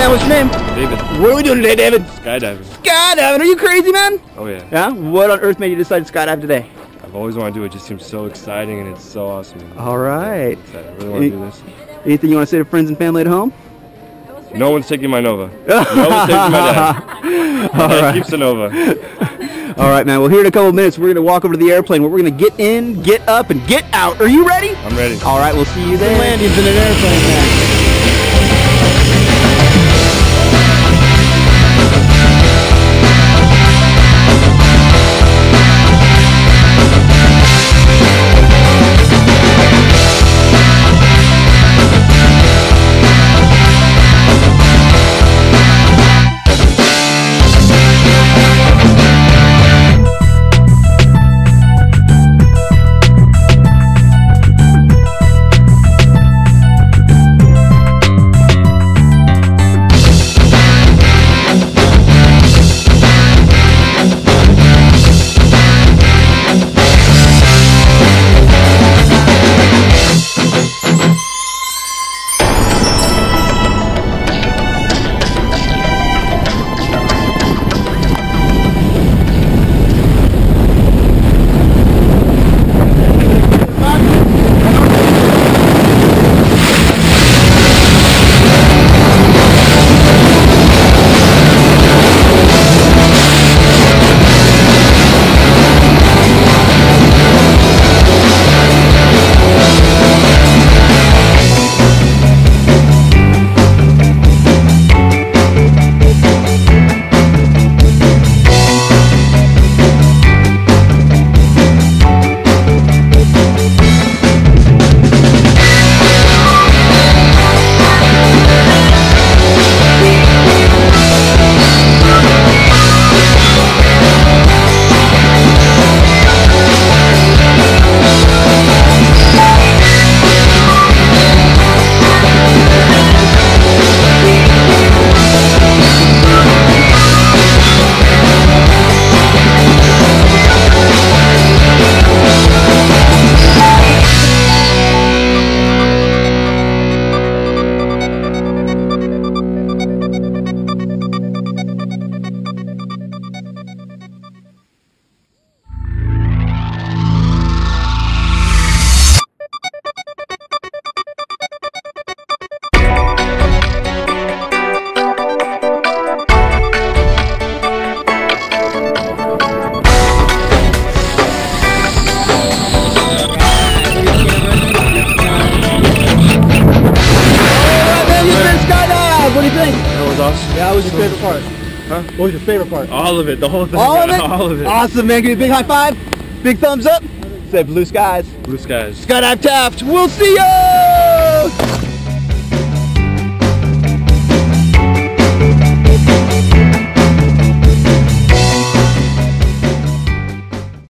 man? What's your name? David. What are we doing today, David? Skydiving. Skydiving? Are you crazy, man? Oh, yeah. Yeah? What on earth made you decide to skydive today? I've always wanted to do it. It just seems so exciting, and it's so awesome. All right. Yeah, I really want to do this. Anything you want to say to friends and family at home? No one's taking my Nova. No one's taking my dad. My dad keeps the Nova. All right, man. Well, here in a couple of minutes, we're going to walk over to the airplane where we're going to get in, get up, and get out. Are you ready? I'm ready. All right, we'll see you there. Landings in an airplane, man. That was your favorite part. Huh? What was your favorite part? All of it. The whole thing. All of it? All of it. Awesome, man. Give me a big high five. Big thumbs up. Say blue skies. Blue skies. Skydive Taft. We'll see ya!